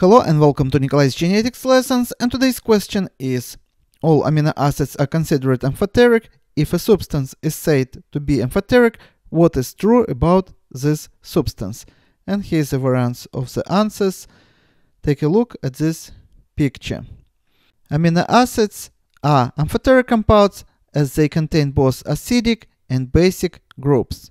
Hello and welcome to Nikolay's Genetics Lessons, and today's question is: all amino acids are considered amphoteric. If a substance is said to be amphoteric, what is true about this substance? And here's a variance of the answers. Take a look at this picture. Amino acids are amphoteric compounds as they contain both acidic and basic groups.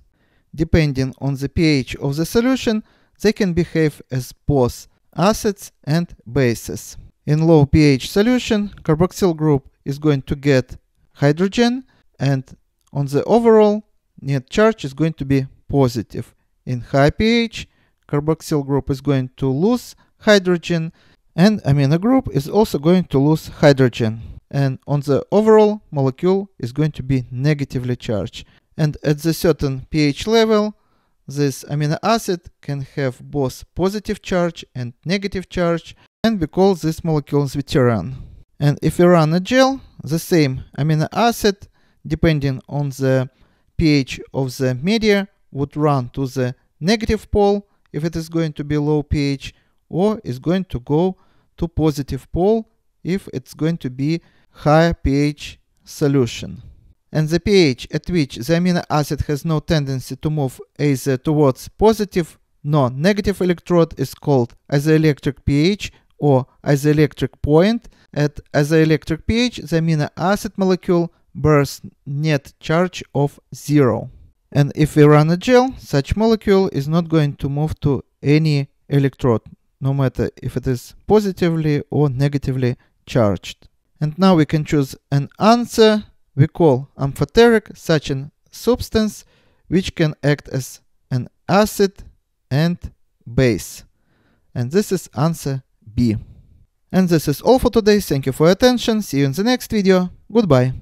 Depending on the pH of the solution, they can behave as both acids and bases. In low pH solution, carboxyl group is going to get hydrogen, and on the overall net charge is going to be positive. In high pH, carboxyl group is going to lose hydrogen, and amino group is also going to lose hydrogen, and on the overall molecule is going to be negatively charged. And at the certain pH level, this amino acid can have both positive charge and negative charge, and we call this molecule Zwitter ion. And if we run a gel, the same amino acid, depending on the pH of the media, would run to the negative pole if it is going to be low pH, or is going to go to positive pole if it's going to be high pH solution. And the pH at which the amino acid has no tendency to move either towards positive nor negative electrode is called isoelectric pH or isoelectric point. At isoelectric pH, the amino acid molecule bears net charge of 0. And if we run a gel, such molecule is not going to move to any electrode, no matter if it is positively or negatively charged. And now we can choose an answer. We call amphoteric such a substance which can act as an acid and base. And this is answer B. And this is all for today. Thank you for your attention. See you in the next video. Goodbye.